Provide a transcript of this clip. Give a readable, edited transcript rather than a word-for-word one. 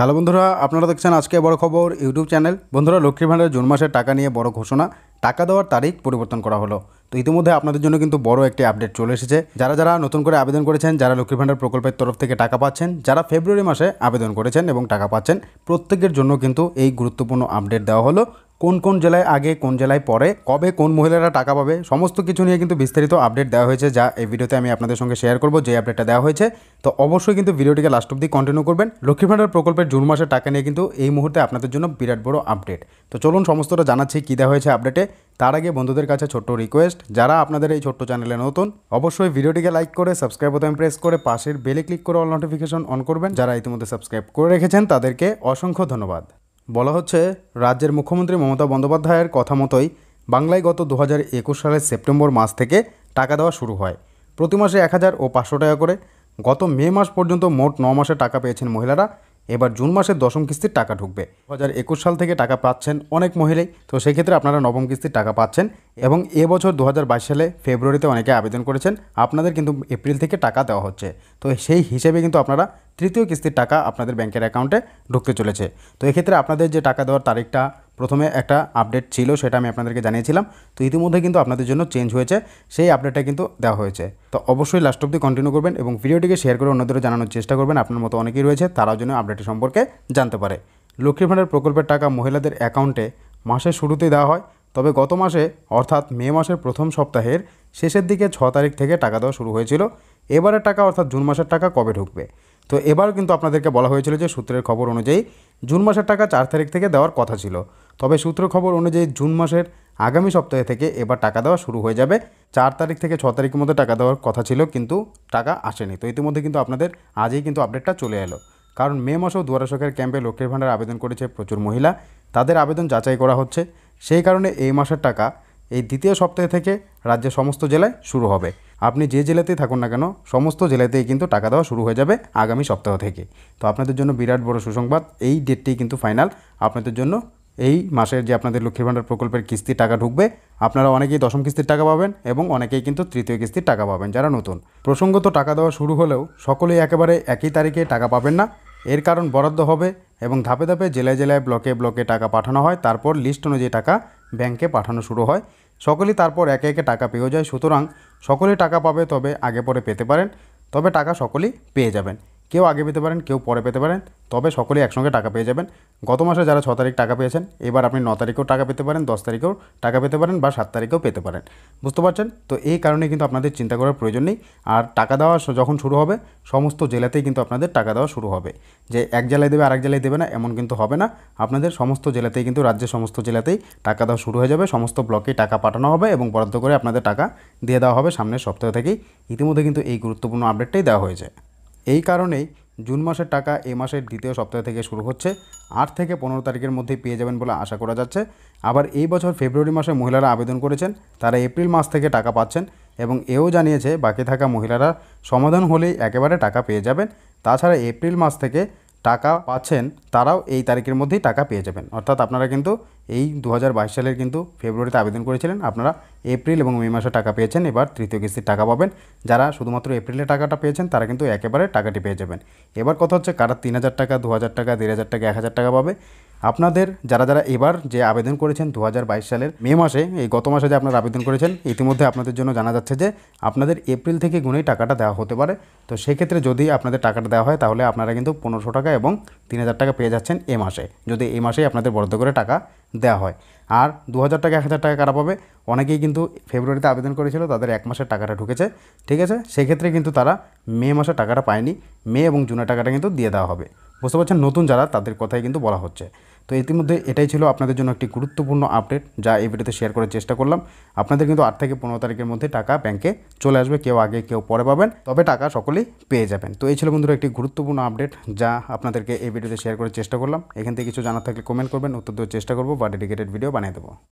Hello বন্ধুরা আপনারা দেখছেন আজকের বড় খবর ইউটিউব চ্যানেল। বন্ধুরা লক্ষ্মীর ভান্ডারের জুন মাসের টাকা নিয়ে বড় ঘোষণা, টাকা দেওয়ার তারিখ পরিবর্তন করা হলো। তো ইতিমধ্যে আপনাদের জন্য কিন্তু বড় একটি আপডেট চলে এসেছে। যারা যারা নতুন করে আবেদন করেছেন, যারা লক্ষ্মীর ভান্ডার প্রকল্পের তরফ থেকে টাকা পাচ্ছেন, যারা ফেব্রুয়ারি মাসে আবেদন করেছেন এবং টাকা পাচ্ছেন, প্রত্যেকের জন্য কিন্তু এই গুরুত্বপূর্ণ আপডেট দেওয়া হলো। কোন কোন জেলায় আগে, কোন জেলায় পরে, কবে কোন মহিলারা টাকা পাবে, সমস্ত কিছু নিয়ে কিন্তু বিস্তারিত আপডেট দেওয়া হয়েছে, যা এই ভিডিওতে আমি আপনাদের সঙ্গে শেয়ার করব। যে আপডেটটা দেওয়া হয়েছে তো অবশ্যই কিন্তু ভিডিওটিকে লাস্ট অবধি কন্টিনিউ করবেন। লক্ষ্মীর ভান্ডার প্রকল্পের জুন মাসের টাকা নিয়ে কিন্তু এই মুহূর্তে আপনাদের জন্য বিরাট বড় আপডেট। তো চলুন সমস্তটা জানাচ্ছি কী দেওয়া হয়েছে আপডেটে। তার আগে বন্ধুদের কাছে ছোট্ট রিকোয়েস্ট, যারা আপনাদের এই ছোট্ট চ্যানেলে নতুন, অবশ্যই ভিডিওটিকে লাইক করে সাবস্ক্রাইব বাটন প্রেস করে পাশের বেলে ক্লিক করে অল নোটিফিকেশন অন করবেন। যারা ইতিমধ্যে সাবস্ক্রাইব করে রেখেছেন তাদেরকে অসংখ্য ধন্যবাদ। বলা হচ্ছে রাজ্যের মুখ্যমন্ত্রী মমতা বন্দ্যোপাধ্যায়ের কথা মতোই বাংলায় গত 2021 সালের সেপ্টেম্বর মাস থেকে টাকা দেওয়া শুরু হয়। প্রতি মাসে 1000 ও 500 টাকা করে গত মে মাস পর্যন্ত মোট 9 মাসে টাকা পেয়েছেন মহিলারা। এবার জুন মাসের 10ম কিস্তির টাকা ঢুকবে। 2021 সাল থেকে টাকা পাচ্ছেন অনেক মহিলাই, তো সেক্ষেত্রে আপনারা 9ম কিস্তির টাকা পাচ্ছেন এবং এবছর 2022 সালে ফেব্রুয়ারিতে অনেকে আবেদন করেছেন, আপনাদের কিন্তু এপ্রিল থেকে টাকা দেওয়া হচ্ছে। তো সেই হিসেবে কিন্তু আপনারা 3য় কিস্তির টাকা আপনাদের ব্যাংকের অ্যাকাউন্টে ঢুকতে চলেছে। তো এক্ষেত্রে আপনাদের যে টাকা দেওয়ার তারিখটা প্রথমে একটা আপডেট ছিল, সেটা আমি আপনাদেরকে জানিয়েছিলাম। তো ইতিমধ্যে কিন্তু আপনাদের জন্য চেঞ্জ হয়েছে, সেই আপডেটটা কিন্তু দেওয়া হয়েছে। তো অবশ্যই লাস্ট অবধি কন্টিনিউ করবেন এবং ভিডিওটিকে শেয়ার করে অন্যদেরও জানানোর চেষ্টা করবেন। আপনার মতো অনেকেই রয়েছে, তারাও যেন আপডেট সম্পর্কে জানতে পারে। লক্ষ্মীর ভান্ডার প্রকল্পের টাকা মহিলাদের অ্যাকাউন্টে মাসের শুরুতেই দেওয়া হয়, তবে গত মাসে অর্থাৎ মে মাসের প্রথম সপ্তাহের শেষের দিকে 6 তারিখ থেকে টাকা দেওয়া শুরু হয়েছিল। এবারের টাকা অর্থাৎ জুন মাসের টাকা কবে ঢুকবে? তো এবার কিন্তু আপনাদেরকে বলা হয়েছিল যে সূত্রের খবর অনুযায়ী জুন মাসের টাকা 4 তারিখ থেকে দেওয়ার কথা ছিল, তবে সূত্র খবর অনুযায়ী জুন মাসের আগামী সপ্তাহে থেকে এবার টাকা দেওয়া শুরু হয়ে যাবে। 4 তারিখ থেকে 6 তারিখের মধ্যে টাকা দেওয়ার কথা ছিল, কিন্তু টাকা আসেনি। তো ইতিমধ্যে কিন্তু আপনাদের আজই কিন্তু আপডেটটা চলে এলো, কারণ মে মাসেও দুয়ারে সরকারের ক্যাম্পে লক্ষ্মীর ভান্ডার আবেদন করেছে প্রচুর মহিলা। তাদের আবেদন যাচাই করা হচ্ছে, সেই কারণে এই মাসের টাকা এই 2য় সপ্তাহ থেকে রাজ্যের সমস্ত জেলায় শুরু হবে। আপনি যে জেলাতেই থাকুন না কেন, সমস্ত জেলাতেই কিন্তু টাকা দেওয়া শুরু হয়ে যাবে আগামী সপ্তাহ থেকে। তো আপনাদের জন্য বিরাট বড় সুসংবাদ, এই ডেটটি কিন্তু ফাইনাল আপনাদের জন্য। এই মাসের যে আপনাদের লক্ষ্মীর ভান্ডার প্রকল্পের কিস্তির টাকা ঢুকবে, আপনারা অনেকেই 10ম কিস্তির টাকা পাবেন এবং অনেকেই কিন্তু 3য় কিস্তির টাকা পাবেন যারা নতুন। প্রসঙ্গত টাকা দেওয়া শুরু হলেও সকলেই একেবারে একই তারিখে টাকা পাবেন না, এর কারণ বরাদ্দ হবে এবং ধাপে ধাপে জেলায় জেলায় ব্লকে ব্লকে টাকা পাঠানো হয়, তারপর লিস্ট অনুযায়ী টাকা ব্যাংকে পাঠানো শুরু হয়। সকলেই তারপর একে একে টাকা পেয়েও যায়, সুতরাং সকলেই টাকা পাবে, তবে আগে পরে পেতে পারেন। তবে টাকা সকলেই পেয়ে যাবেন, কেউ আগে পেতে পারেন, কেউ পরে পেতে পারেন, তবে সকলেই একসঙ্গে টাকা পেয়ে যাবেন। গত মাসে যারা 6 তারিখ টাকা পেয়েছেন, এবার আপনি 9 তারিখেও টাকা পেতে পারেন, 10 তারিখেও টাকা পেতে পারেন বা 7 তারিখেও পেতে পারেন। বুঝতে পারছেন? তো এই কারণে কিন্তু আপনাদের চিন্তা করার প্রয়োজন নেই। আর টাকা দেওয়া যখন শুরু হবে, সমস্ত জেলাতেই কিন্তু আপনাদের টাকা দেওয়া শুরু হবে। যে এক জেলায় দেবে আর এক জেলায় দেবে না এমন কিন্তু হবে না, আপনাদের সমস্ত জেলাতেই কিন্তু রাজ্যের সমস্ত জেলাতেই টাকা দেওয়া শুরু হয়ে যাবে। সমস্ত ব্লকেই টাকা পাঠানো হবে এবং বরাদ্দ করে আপনাদের টাকা দিয়ে দেওয়া হবে সামনের সপ্তাহ থেকেই। ইতিমধ্যে কিন্তু এই গুরুত্বপূর্ণ আপডেটটাই দেওয়া হয়েছে। এই কারণেই জুন মাসের টাকা এই মাসের 2য় সপ্তাহ থেকে শুরু হচ্ছে। 8 থেকে 15 তারিখের মধ্যে পেয়ে যাবেন বলে আশা করা যাচ্ছে। আবার এই বছর ফেব্রুয়ারি মাসে মহিলারা আবেদন করেছেন, তারা এপ্রিল মাস থেকে টাকা পাচ্ছেন এবং এও জানিয়েছে বাকি থাকা মহিলারা সমাধান হলেই একেবারে টাকা পেয়ে যাবেন। তাছাড়া এপ্রিল মাস থেকে টাকা পাচ্ছেন তারাও এই তারিখের মধ্যেই টাকা পেয়ে যাবেন। অর্থাৎ আপনারা কিন্তু এই 2022 সালের কিন্তু ফেব্রুয়ারিতে আবেদন করেছিলেন, আপনারা এপ্রিল এবং মে মাসে টাকা পেয়েছেন, এবার 3য় কিস্তির টাকা পাবেন। যারা শুধুমাত্র এপ্রিলে টাকাটা পেয়েছেন তারা কিন্তু একেবারে টাকাটি পেয়ে যাবেন। এবার কথা হচ্ছে কারা 3000 টাকা, 2000 টাকা, 3000 টাকা, 1000 টাকা পাবে। আপনাদের যারা যারা এবার যে আবেদন করেছেন 2022 সালের মে মাসে, এই গত মাসে যে আপনারা আবেদন করেছেন, ইতিমধ্যে আপনাদের জন্য জানা যাচ্ছে যে আপনাদের এপ্রিল থেকে গুণেই টাকাটা দেওয়া হতে পারে। তো সেক্ষেত্রে যদি আপনাদের টাকাটা দেওয়া হয় তাহলে আপনারা কিন্তু 1500 টাকা এবং 3000 টাকা পেয়ে যাচ্ছেন এ মাসে, যদি এই মাসেই আপনাদের বরাদ্দ করে টাকা দেওয়া হয়। আর 2000 টাকা, 1000 টাকা কারা পাবে? অনেকেই কিন্তু ফেব্রুয়ারিতে আবেদন করেছিল, তাদের এক মাসের টাকাটা ঢুকেছে, ঠিক আছে, সেক্ষেত্রে কিন্তু তারা মে মাসে টাকাটা পায়নি, মে এবং জুনের টাকাটা কিন্তু দিয়ে দেওয়া হবে। বুঝতে পারছেন? নতুন যারা তাদের কথাই কিন্তু বলা হচ্ছে। তো ইতিমধ্যে এটাই ছিল আপনাদের জন্য একটি গুরুত্বপূর্ণ আপডেট, যা এই ভিডিওতে শেয়ার করার চেষ্টা করলাম। আপনাদের কিন্তু 8 থেকে 15 তারিখের মধ্যে টাকা ব্যাংকে চলে আসবে, কেউ আগে কেউ পরে পাবেন, তবে টাকা সকলেই পেয়ে যাবেন। তো এই ছিল বন্ধুরা একটি গুরুত্বপূর্ণ আপডেট, যা আপনাদেরকে এই ভিডিওতে শেয়ার করার চেষ্টা করলাম। এখান থেকে কিছু জানার থাকলে কমেন্ট করবেন, উত্তর দেওয়ার চেষ্টা করবো বা ডেডিকেটেড ভিডিও বানিয়ে দেবো।